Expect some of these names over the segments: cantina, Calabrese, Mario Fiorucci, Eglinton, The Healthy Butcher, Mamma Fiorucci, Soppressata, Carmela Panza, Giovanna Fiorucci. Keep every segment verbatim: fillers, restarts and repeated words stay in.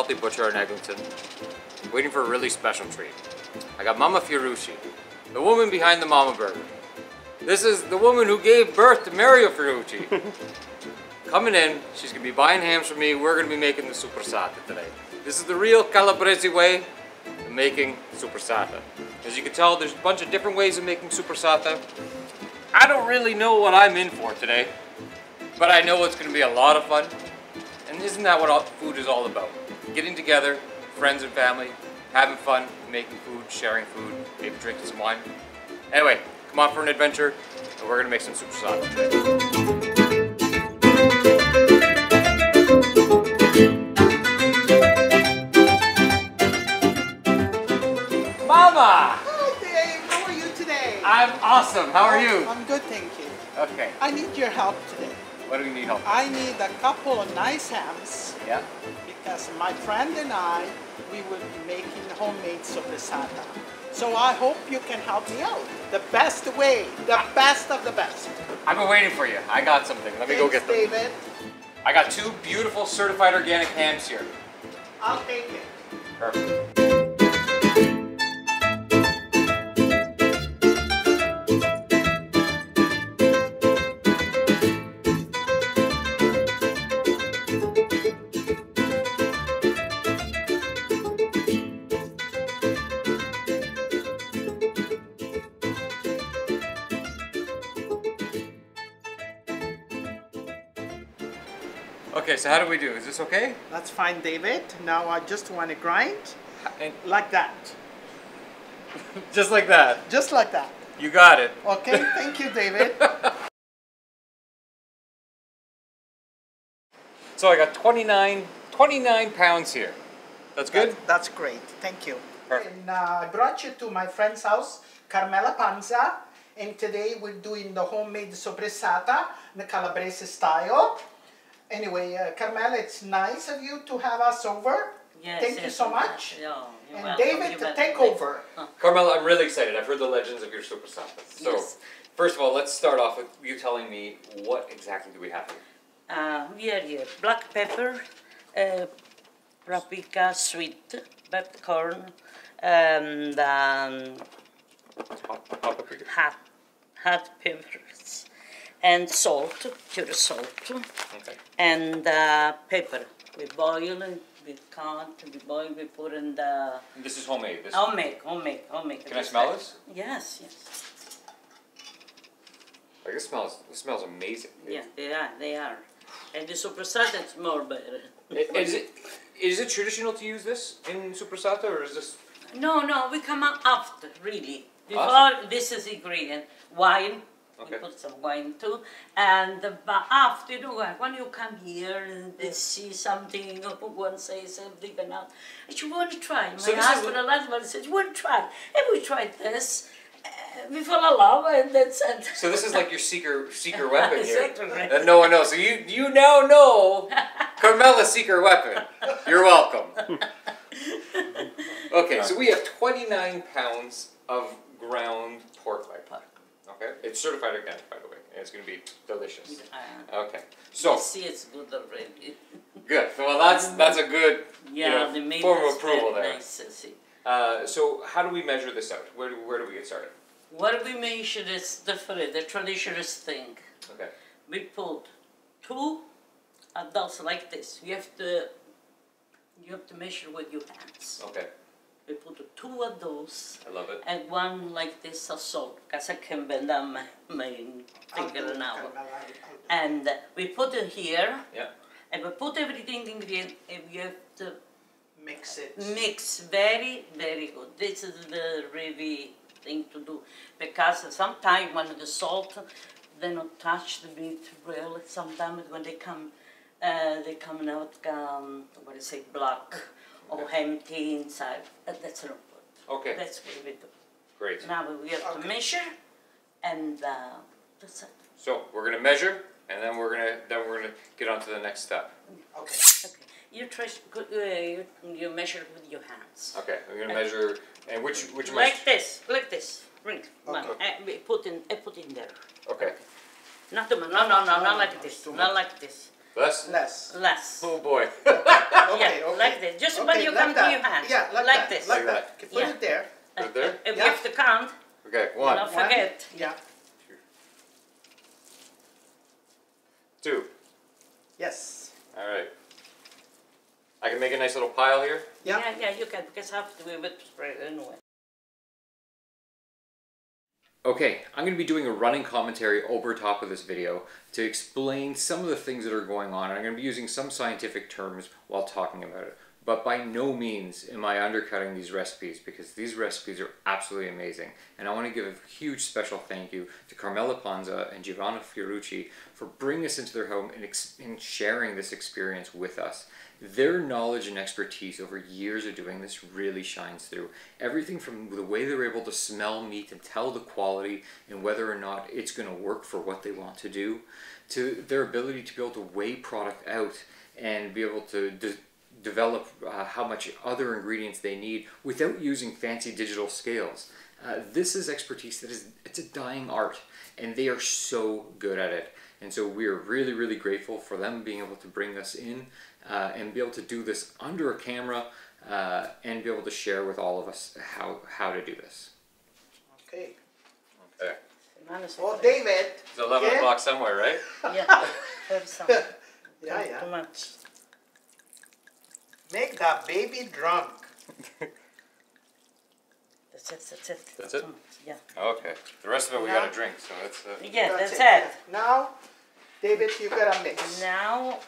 healthy butcher in Eglinton, waiting for a really special treat. I got Mama Fiorucci, the woman behind the Mama Burger. This is the woman who gave birth to Mario Fiorucci. Coming in, she's gonna be buying hams for me. We're gonna be making the soppressata today. This is the real Calabrese way of making soppressata. As you can tell, there's a bunch of different ways of making soppressata. I don't really know what I'm in for today, but I know it's gonna be a lot of fun. And isn't that what all food is all about? Getting together, friends and family, having fun, making food, sharing food, maybe drinking some wine. Anyway, come on for an adventure, and we're gonna make some soppressata today. Mama! Hi Dave, how are you today? I'm awesome, how are you? I'm good, thank you. Okay. I need your help today. What do you need help with? I need a couple of nice hams. Yeah. Because my friend and I, we will be making homemade soppressata. So I hope you can help me out. The best way, the best of the best. I've been waiting for you. I got something. Let me Thanks, go get them. David. I got two beautiful certified organic hams here. I'll take it. Perfect. Okay, so how do we do? Is this okay? That's fine, David. Now I just want to grind and like that. Just like that? Just like that. You got it. Okay, thank you, David. So I got twenty-nine, twenty-nine pounds here. That's good? That, that's great. Thank you. Perfect. And, uh, I brought you to my friend's house, Carmela Panza, and today we're doing the homemade soppressata in the Calabrese style. Anyway, uh, Carmela, it's nice of you to have us over. Yes, Thank yes, you so much. No, and welcome. David, to take welcome. over. Huh. Carmela, I'm really excited. I've heard the legends of your soppressata. So, yes. First of all, let's start off with you telling me what exactly do we have here? Uh, we have here black pepper, uh, paprika, sweet, pepper corn, and um, hot, hot paprika. Hot, hot peppers. And salt, pure salt, okay. And uh, pepper. We boil it, we cut, we boil, we put in the... And this is homemade? This homemade, homemade, homemade. Can I smell this? Yes, yes. Like it smells, it smells amazing. Yeah, they are, they are. And the soppressata is more better. Is it, is it traditional to use this in soppressata or is this... No, no, we come up after, really. Before, awesome. This is ingredient. Wine. Okay. We put some wine too, and but after, you know, when you come here and they see something, one says something and not, you want to try. My so husband and husband said, you want to try, and we tried this, uh, we fell in love, and that's it. So this is like your secret secret weapon here, that no one knows. So you you now know Carmela's secret weapon. You're welcome. Okay, so we have twenty-nine pounds of ground pork leg. Okay, it's certified organic, by the way, and it's going to be delicious. Uh, okay, so I see it's good already. Good. Well, that's that's a good yeah, you know, the form of approval there. Nice. Uh, so how do we measure this out? Where do where do we get started? What we measure is different. The traditional thing. Okay. We put two adults like this. You have to you have to measure with your hands. Okay. We put two of those. I love it. And one like this of salt, because I can bend down my, my finger now. And we put it here. Yeah. And we put everything in the and we have to mix it. Mix very, very good. This is the really thing to do. Because sometimes when the salt, they don't touch the meat well. Sometimes when they come, uh, they come out, um, what do you say, black. Or empty inside. That's not good. Okay. That's what we do. Great. Now we have okay. to measure, and uh, that's it. So we're gonna measure, and then we're gonna then we're gonna get on to the next step. Okay. Okay. You try. Uh, you, you measure with your hands. Okay. We're gonna okay. measure, and which which like this, like this. Bring. Okay. I put in. I put in there. Okay. okay. Not the no no no not like this. Not like this. Less? Less. Less. Oh boy. Okay, okay, yeah, okay. Like this. Just okay, when you like come that. to your hand. Yeah, like, like that. this. Like that. Okay, put yeah. it there. Put it there? If yeah. you have to count. Okay, one. Don't forget. One. Yeah. Two. Yes. All right. I can make a nice little pile here? Yeah. Yeah, yeah, you can, because half we would spray it anyway. Okay, I'm going to be doing a running commentary over top of this video to explain some of the things that are going on, and I'm going to be using some scientific terms while talking about it. But by no means am I undercutting these recipes, because these recipes are absolutely amazing. And I want to give a huge special thank you to Carmela Panza and Giovanna Fiorucci for bringing us into their home and, ex and sharing this experience with us. Their knowledge and expertise over years of doing this really shines through. Everything from the way they're able to smell meat and tell the quality and whether or not it's going to work for what they want to do, to their ability to be able to weigh product out and be able to de develop uh, how much other ingredients they need without using fancy digital scales. Uh, this is expertise that is, it's a dying art, and they are so good at it. And so we are really, really grateful for them being able to bring us in uh, and be able to do this under a camera uh, and be able to share with all of us how, how to do this. Okay. Okay. Well, David. It's eleven o'clock yeah. somewhere, right? Yeah. yeah, yeah. Too much. Make that baby drunk. That's it, that's it. That's it? Yeah. Okay. The rest of it we now, gotta drink, so that's uh, yeah, that's, that's it. it. Now, David, you gotta mix. Now,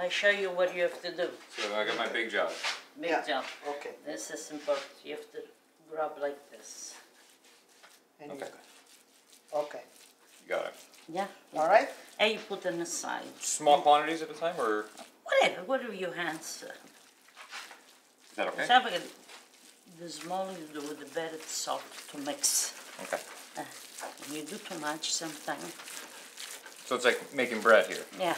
I show you what you have to do. So I got my big job. Big yeah. job. Okay. This is important. You have to rub like this. And okay. You, okay. You got it. Yeah. All right. And you put them aside. Small quantities at a time, or whatever. Whatever your hands. Uh, Is that okay? So, the smaller you do, the better it's soft to mix. Okay. Uh, when you do too much sometimes. So it's like making bread here. Yeah.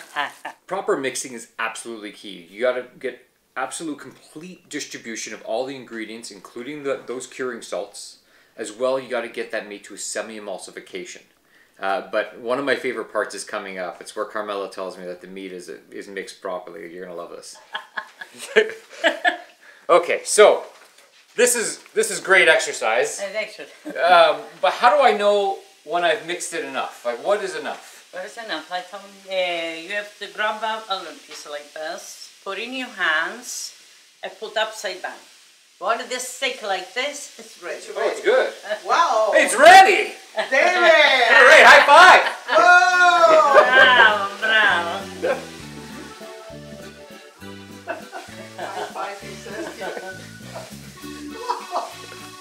Proper mixing is absolutely key. You gotta get absolute complete distribution of all the ingredients, including the, those curing salts. As well, you gotta get that meat to a semi-emulsification. Uh, but one of my favorite parts is coming up. It's where Carmela tells me that the meat is, is mixed properly. You're gonna love this. Okay, so this is this is great exercise. um, but how do I know when I've mixed it enough? Like, what is enough? What is enough? I told you, uh, you have to grab out a little piece like this, put in your hands, and put upside down. What this stick like this? It's ready. Oh, it's good. Wow! It's ready. Damn it! Great, high five! Whoa! Bravo! Bravo!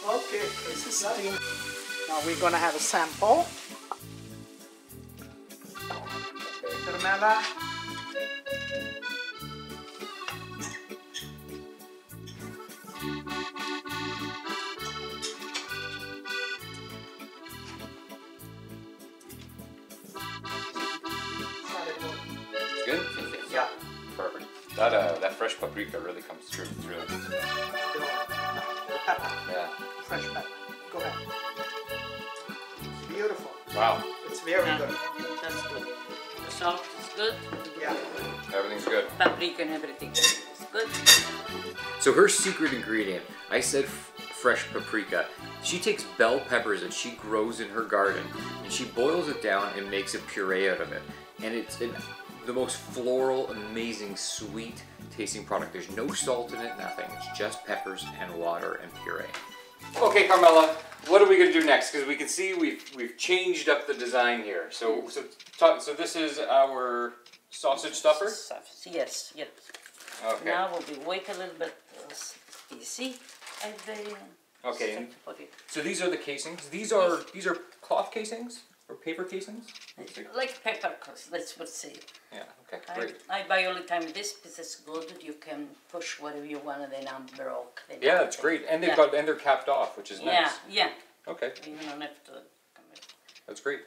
Okay, this is nice. Now we're gonna have a sample. Carmela. Good? Yeah. Perfect. That uh, that fresh paprika really comes through. It's really good. Pepper. Yeah. Fresh pepper. Go ahead. Beautiful. Wow. It's very yeah. good. That's good. The salt is good. Yeah. Everything's good. Paprika and everything. It's good. So her secret ingredient, I said fresh paprika. She takes bell peppers that she grows in her garden and she boils it down and makes a puree out of it. And it's an, the most floral, amazing, sweet tasting product. There's no salt in it, nothing. It's just peppers and water and puree. Okay, Carmela, what are we going to do next? Because we can see we've we've changed up the design here. So so so this is our sausage stuffer. Yes, yes. Okay. Now we'll be wait a little bit. You see, and then. Okay. So these are the casings. These are these are cloth casings. Or paper casings? Like paper casings, that's what I say. Yeah, okay, great. I, I buy all the time, this piece is good, you can push whatever you want and they don't broke. They yeah, that's great. And they've yeah. got and they're capped off, which is yeah, nice. Yeah, yeah. Okay. You don't have to That's great.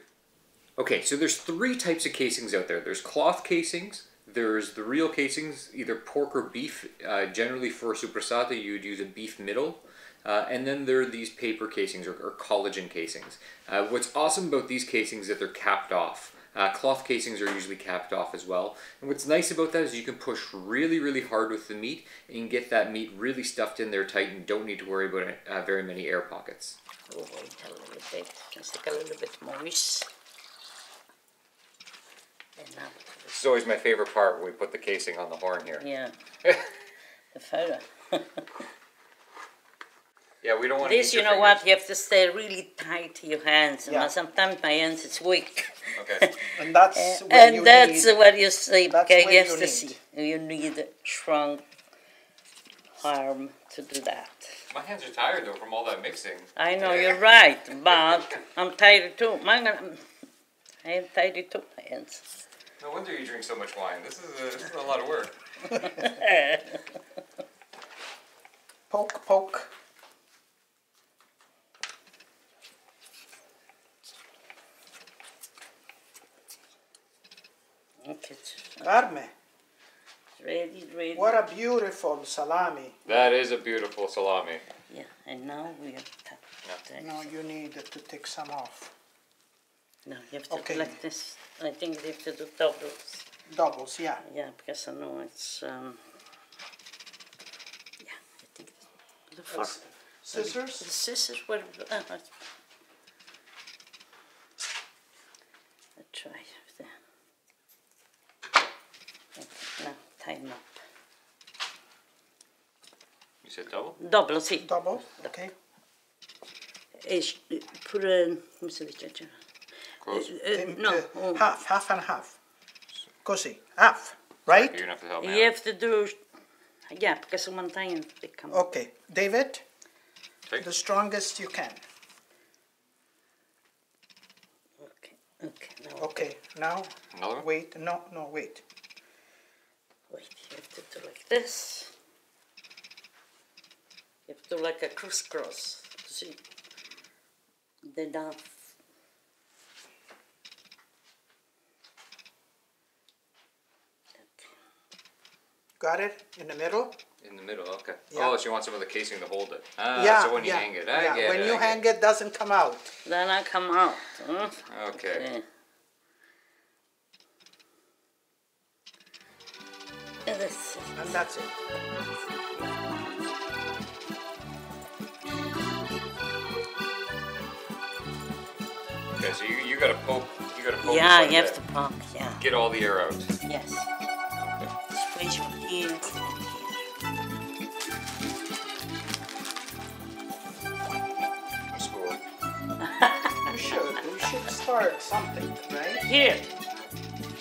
Okay, so there's three types of casings out there. There's cloth casings, there's the real casings, either pork or beef. Uh, generally for soppressata you would use a beef middle. Uh, and then there are these paper casings or, or collagen casings. Uh, what's awesome about these casings is that they're capped off. Uh, cloth casings are usually capped off as well. And what's nice about that is you can push really, really hard with the meat and get that meat really stuffed in there tight and don't need to worry about uh, very many air pockets. Oh, wait a little bit, just like a little bit moist. This is always my favorite part when we put the casing on the horn here. Yeah. The photo. Yeah, we don't want this, to. This, you know fingers. What? You have to stay really tight to your hands. Yeah. And sometimes my hands it's weak. Okay. And that's where and you that's need. Where you sleep. Okay, you have to see. You need a strong arm to do that. My hands are tired though from all that mixing. I know you're right, but I'm tired too. My I am tired too. My hands. No wonder you drink so much wine. This is a, this is a lot of work. Poke, poke. Okay. Carmen. Ready, ready. What a beautiful salami. That is a beautiful salami. Yeah, and now we have to... Yeah. Now you need to take some off. No, you have to okay. Like this. I think they have to do doubles. Doubles, yeah. Yeah, because I know it's... Um, yeah, I think... The fork. Scissors? The scissors were... Uh, I'll try with that. Okay, now tie them up. You said double? Double, see. Double, okay. Put a... Uh, uh, no, oh. half, half and half. Così, half, right? You have to help me. You out. Have to do, yeah, because one time they come. Okay, David, take the strongest you can. Okay, okay, now. Okay, now. Another? Wait, no, no, wait. Wait, you have to do like this. You have to do like a crisscross. See, then down. Got it? In the middle? In the middle, okay. Yeah. Oh, so you want some of the casing to hold it. Ah, yeah, so when you yeah, hang it, I yeah. get when it. When you I hang it, it doesn't come out. Then I come out. Huh? Okay. Okay. And that's it. And that's it. Okay, so you, you gotta poke, you gotta poke. Yeah, you have to poke, yeah. Get all the air out. Yes. Which one here and here. That's cool. We should, we should start something, right? Here.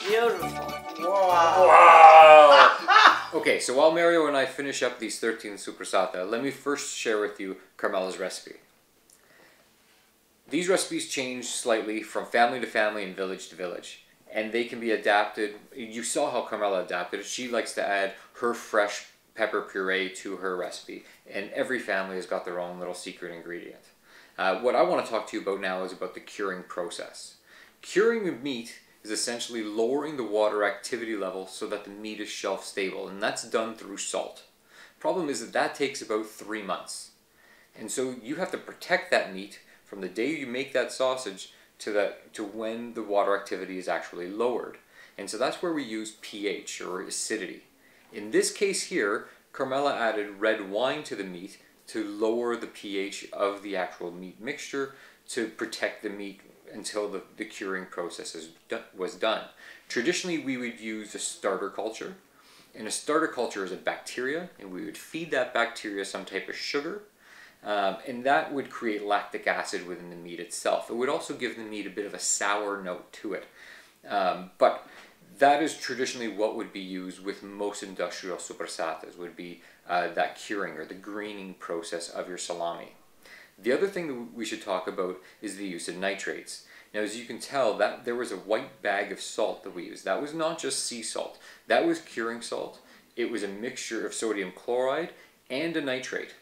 Beautiful. Wow. Wow. Okay, so while Mario and I finish up these thirteen soppressata, let me first share with you Carmela's recipe. These recipes change slightly from family to family and village to village. And they can be adapted. You saw how Carmela adapted. She likes to add her fresh pepper puree to her recipe. And every family has got their own little secret ingredient. Uh, what I want to talk to you about now is about the curing process. Curing the meat is essentially lowering the water activity level so that the meat is shelf stable. And that's done through salt. Problem is that that takes about three months. And so you have to protect that meat from the day you make that sausage to the, to when the water activity is actually lowered. And so that's where we use pH or acidity. In this case here, Carmela added red wine to the meat to lower the pH of the actual meat mixture to protect the meat until the, the curing process is do, was done. Traditionally, we would use a starter culture. And a starter culture is a bacteria, and we would feed that bacteria some type of sugar. Um, and that would create lactic acid within the meat itself. It would also give the meat a bit of a sour note to it. Um, but that is traditionally what would be used with most industrial soppressatas, would be uh, that curing or the greening process of your salami. The other thing that we should talk about is the use of nitrates. Now, as you can tell, that there was a white bag of salt that we used. That was not just sea salt. That was curing salt. It was a mixture of sodium chloride and a nitrate.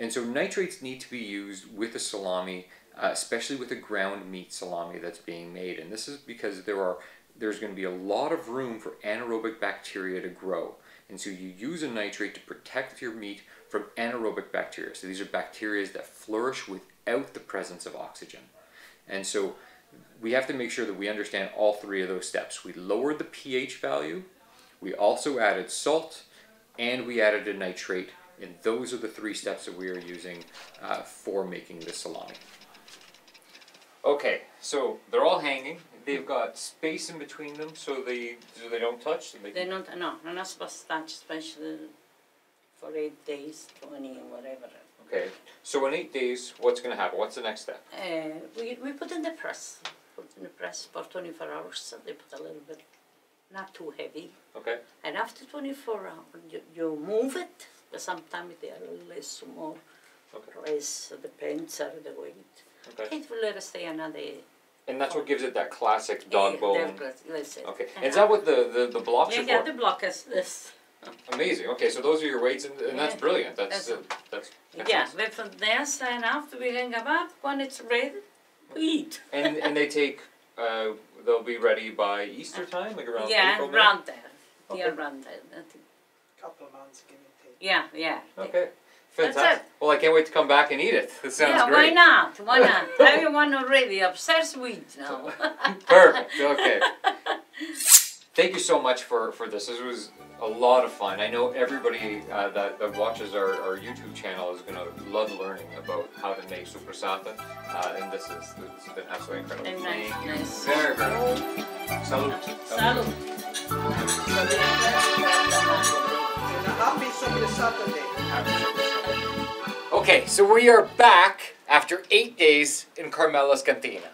And so nitrates need to be used with a salami, uh, especially with a ground meat salami that's being made. And this is because there are there's going to be a lot of room for anaerobic bacteria to grow. And so you use a nitrate to protect your meat from anaerobic bacteria. So these are bacteria that flourish without the presence of oxygen. And so we have to make sure that we understand all three of those steps. We lowered the pH value, we also added salt, and we added a nitrate, and those are the three steps that we are using uh, for making the salami. Okay, so they're all hanging. They've got space in between them, so they so they don't touch. So they they're not no, they're not supposed to touch, especially for eight days, twenty, or whatever. Okay, so in eight days, what's going to happen? What's the next step? Uh, we we put in the press, put in the press for twenty-four hours. So they put a little bit, not too heavy. Okay. And after twenty-four hours, you, you move it. But sometimes they are less more, okay. Less depends on the weight. Okay. It will let us stay another. And that's what gives it that classic dog yeah, bone. That's it. Okay. And, and is that what the, the, the blocks yeah, are for? Yeah, the block is this. Amazing. Okay, so those are your weights, and, and yeah. That's brilliant. That's, that's, uh, that's, that's yeah, awesome. From there, and after we hang them up, when it's ready, we eat. and, and they take, uh, they'll be ready by Easter time? Like around yeah, April, around there. Okay. Yeah, around there. A couple of months, give and take. Yeah, yeah. Okay. Fantastic. Well, I can't wait to come back and eat it. It sounds yeah, great. Yeah, why not? Why not? Everyone already upstairs with now. Perfect. Okay. Thank you so much for, for this. This was a lot of fun. I know everybody uh, that, that watches our, our YouTube channel is going to love learning about how to make soppressata. Uh, and this, is, this has been absolutely incredible. Nice, Thank nice. you very, very much. Salud. Salud. Happy Soppressata Day. Okay, so we are back after eight days in Carmela's cantina.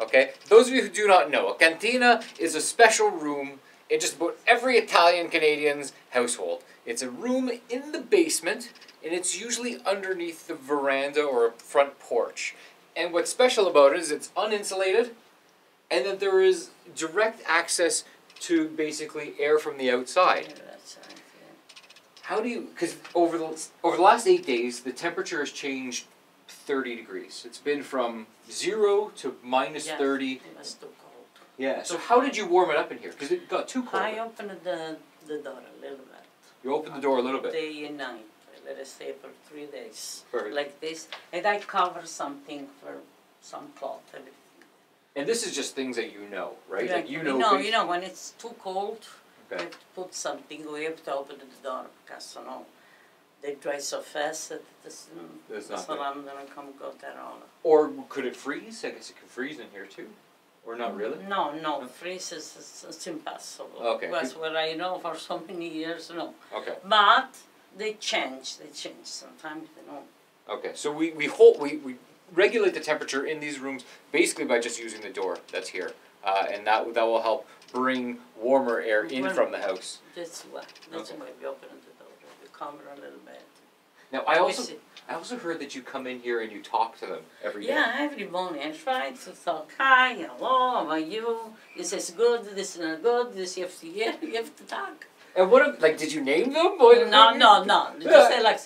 Okay, those of you who do not know, a cantina is a special room in just about every Italian Canadian's household. It's a room in the basement, and it's usually underneath the veranda or front porch. And what's special about it is it's uninsulated, and that there is direct access to basically air from the outside. How do you, because over the, over the last eight days, the temperature has changed thirty degrees. It's been from zero to minus yes, thirty. It was too cold. Yeah, so how did you warm it up in here? Because it got too cold. I opened the, the door a little bit. You opened the door a little bit? Day and night, let us say for three days. Perfect. Like this. And I cover something for some cloth, everything. And this is just things that you know, right? Yeah. Like you know, you know, you know, when it's too cold, okay. We have to put something, we have to open the door because, you know, they dry so fast that this, it's not going to come go there all. Or could it freeze? I guess it could freeze in here too. Or not really? No, no, no. Freeze is, is, is impossible. Okay. That's what I know for so many years, no. Okay. But they change, they change sometimes, you know. Okay, so we, we, hold, we, we regulate the temperature in these rooms basically by just using the door that's here. Uh, and that that will help bring warmer air in well, from the house. That's why. That's okay. Why we open the door. We cover a little bit. Now I also I also heard that you come in here and you talk to them every yeah, day. Yeah, every morning I try to talk. Hi, hello, how are you? This is good. This is not good. This you have to hear. You have to talk. And what if, like? Did you name them? Or no, no, no. Just say like,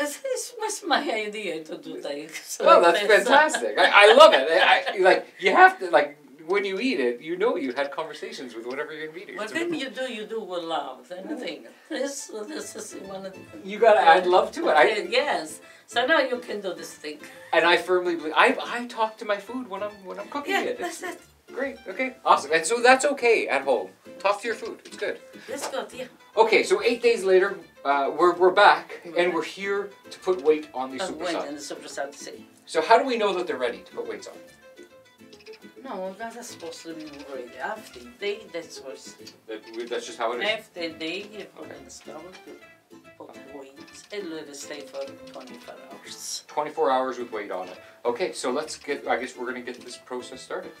this was my idea to do that. So well, that's fantastic. I, I love it. I, I, like you have to like. When you eat it, you know you had conversations with whatever you're eating. But then you do, you do with love, anything. This, this is one of the... You gotta add love to it. I, yes. So now you can do this thing. And I firmly believe, I, I talk to my food when I'm, when I'm cooking yeah, it. Yeah, that's it. Great, okay, awesome. And so that's okay at home. Talk to your food, it's good. That's good, yeah. Okay, so eight days later, uh, we're, we're back, we're and back. We're here to put weight on these soppressata. So how do we know that they're ready to put weights on? No, that's supposed to be ready. After day, that's what's... That, that's just how it is? After day, you put okay. in the stove, you put okay. weight, and let it stay for twenty-four hours. twenty-four hours with weight on it. Okay, so let's get... I guess we're going to get this process started.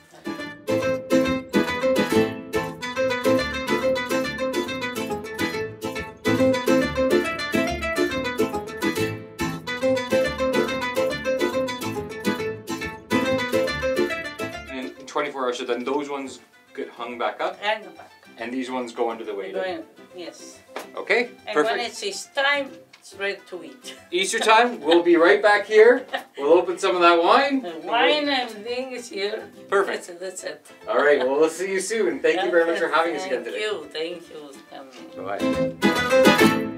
So then those ones get hung back up, hung back. And these ones go under the weight. Yes. Okay, and perfect. When it's Easter time, it's ready to eat. Easter time, we'll be right back here. We'll open some of that wine. The wine and everything is here. Perfect. That's it. That's it. All right, well, we'll see you soon. Thank you very much for having us again today. Thank you. Thank you. Bye-bye.